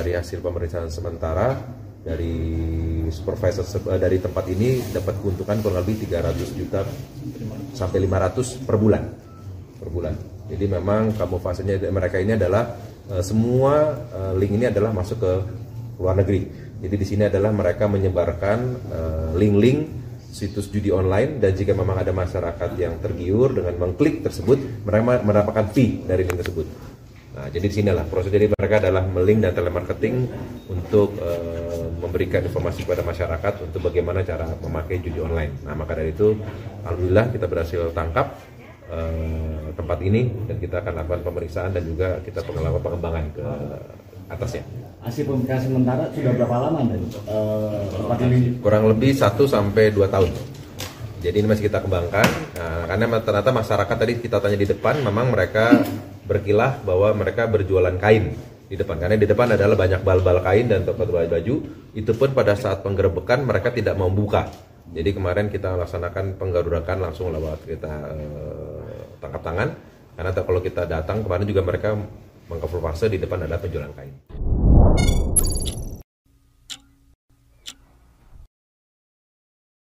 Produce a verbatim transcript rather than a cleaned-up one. dari hasil pemeriksaan sementara dari supervisor dari tempat ini dapat keuntungan kurang lebih tiga ratus juta sampai lima ratus per bulan per bulan. Jadi memang kamuflasenya mereka ini adalah e, semua e, link ini adalah masuk ke luar negeri. Jadi di sini adalah mereka menyebarkan e, link-link situs judi online, dan jika memang ada masyarakat yang tergiur dengan mengklik tersebut, mereka mendapatkan fee dari link tersebut. Nah, jadi di sinilah proses. Jadi mereka adalah melink dan telemarketing untuk e, memberikan informasi kepada masyarakat untuk bagaimana cara memakai judi online. Nah, maka dari itu, alhamdulillah kita berhasil tangkap e, tempat ini, dan kita akan lakukan pemeriksaan dan juga kita pengelolaan pengembangan ke atasnya. Hasil pemeriksaan sementara sudah berapa lama dari e, tempat ini? Kurang lebih satu sampai dua tahun. Jadi ini masih kita kembangkan. Nah, karena ternyata masyarakat tadi kita tanya di depan, memang mereka berkilah bahwa mereka berjualan kain di depan, karena di depan adalah banyak bal-bal kain dan tempat baju. Itu pun pada saat penggerebekan mereka tidak mau buka. Jadi kemarin kita laksanakan penggarudakan langsung lewat kita eh, tangkap tangan, karena kalau kita datang kemarin juga mereka mengkamuflase di depan ada penjualan kain.